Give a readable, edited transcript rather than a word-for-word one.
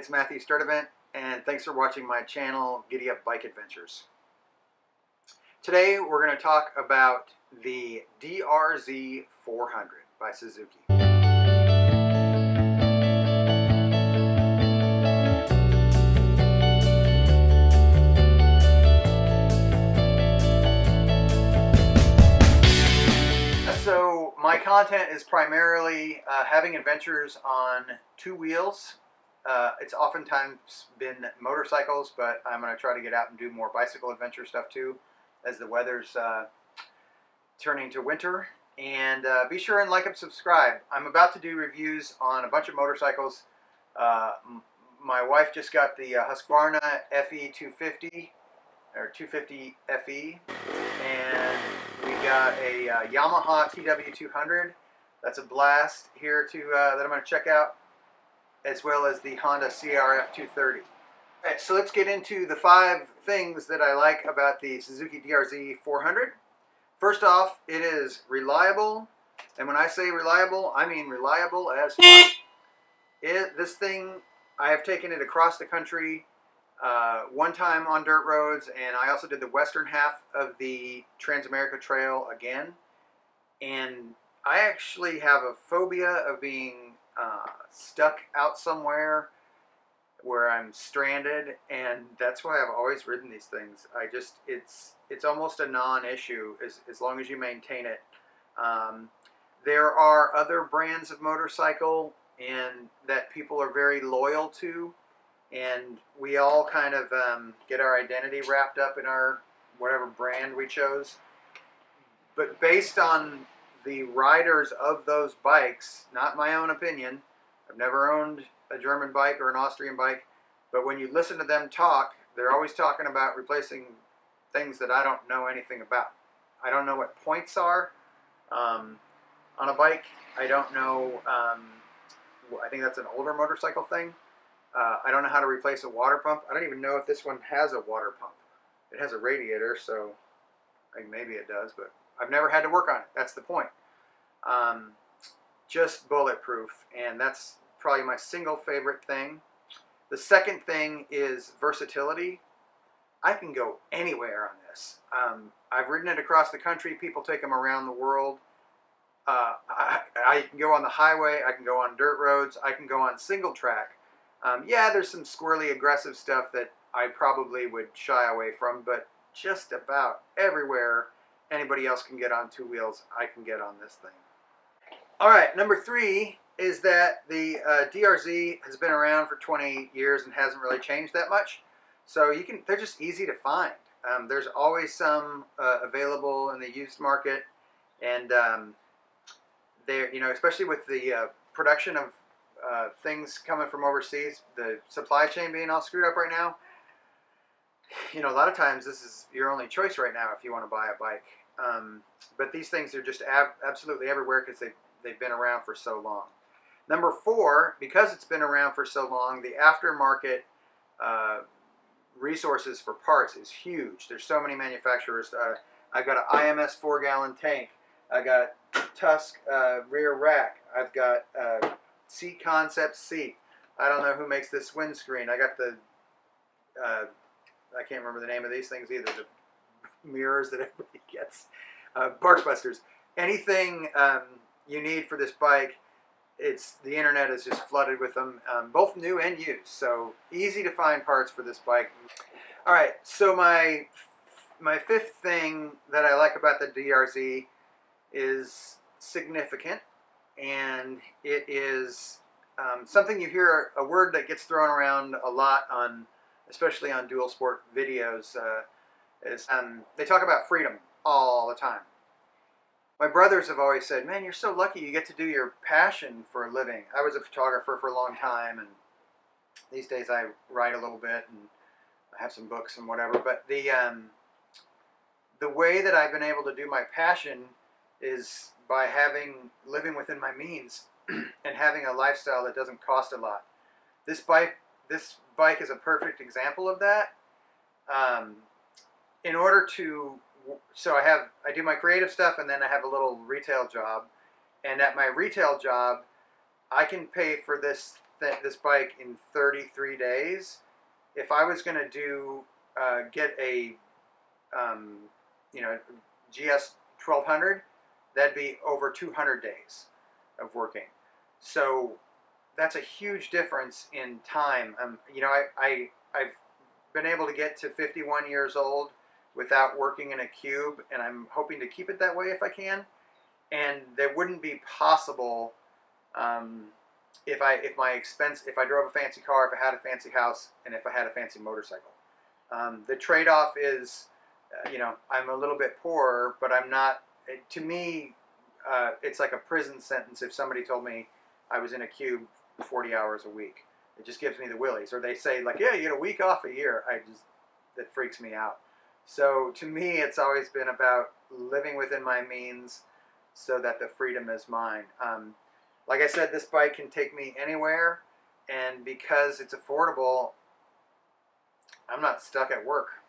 it's Matthew Sturtevant, and thanks for watching my channel, Giddy Up Bike Adventures. Today we're going to talk about the DRZ400 by Suzuki. So my content is primarily having adventures on two wheels. It's oftentimes been motorcycles, but I'm going to try to get out and do more bicycle adventure stuff too, as the weather's turning to winter. And be sure and like and subscribe. I'm about to do reviews on a bunch of motorcycles. My wife just got the Husqvarna FE250, or 250 FE, and we got a Yamaha TW200. That's a blast here to that I'm going to check out, as well as the Honda CRF-230. All right, so let's get into the 5 things that I like about the Suzuki DRZ400. First off, it is reliable, and when I say reliable, I mean reliable as fuck. This thing, I have taken it across the country one time on dirt roads, and I also did the western half of the Transamerica Trail again. And I actually have a phobia of being stuck out somewhere where I'm stranded, and that's why I've always ridden these things. I just, it's almost a non-issue as long as you maintain it. There are other brands of motorcycle and that people are very loyal to, and we all kind of get our identity wrapped up in our whatever brand we chose. But based on the riders of those bikes, not my own opinion, I've never owned a German bike or an Austrian bike, but when you listen to them talk, they're always talking about replacing things that I don't know anything about. I don't know what points are on a bike. I don't know, I think that's an older motorcycle thing. I don't know how to replace a water pump. I don't even know if this one has a water pump. It has a radiator, so I mean, maybe it does, but I've never had to work on it. That's the point. Just bulletproof, and that's probably my single favorite thing. The second thing is versatility. I can go anywhere on this. I've ridden it across the country. People take them around the world. I can go on the highway. I can go on dirt roads. I can go on single track. Yeah, there's some squirrely aggressive stuff that I probably would shy away from, but just about everywhere anybody else can get on two wheels, I can get on this thing. All right, number 3 is that the DRZ has been around for 20 years and hasn't really changed that much. So you can, they're just easy to find. There's always some available in the used market, and they're, you know, especially with the production of things coming from overseas, the supply chain being all screwed up right now. You know, a lot of times this is your only choice right now if you want to buy a bike. But these things are just absolutely everywhere because they've been around for so long. Number 4, because it's been around for so long, the aftermarket resources for parts is huge. There's so many manufacturers. I've got an IMS 4-gallon tank. I've got Tusk rear rack. I've got Seat Concept seat. I don't know who makes this windscreen. I got the... I can't remember the name of these things either, the mirrors that everybody gets. Barkbusters. Anything you need for this bike, the internet is just flooded with them, both new and used. So easy to find parts for this bike. All right, so my 5th thing that I like about the DRZ is significant, and it is something you hear, a word that gets thrown around a lot on, especially on dual sport videos, they talk about freedom all the time. My brothers have always said, man, you're so lucky you get to do your passion for a living. I was a photographer for a long time, and these days I write a little bit, and I have some books and whatever, but the way that I've been able to do my passion is by living within my means and having a lifestyle that doesn't cost a lot. This bike is a perfect example of that. So I do my creative stuff, and then I have a little retail job, and at my retail job I can pay for this this bike in 33 days. If I was going to do get a you know, GS1200, that'd be over 200 days of working. So that's a huge difference in time. You know, I've been able to get to 51 years old without working in a cube, and I'm hoping to keep it that way if I can. And that wouldn't be possible if I drove a fancy car, if I had a fancy house, and if I had a fancy motorcycle. The trade-off is, you know, I'm a little bit poorer, but I'm not. To me, it's like a prison sentence if somebody told me I was in a cube 40 hours a week. It just gives me the willies. Or they say, like, yeah, you get a week off a year. That freaks me out. So to me, it's always been about living within my means so that the freedom is mine. Like I said, this bike can take me anywhere, and because it's affordable, I'm not stuck at work.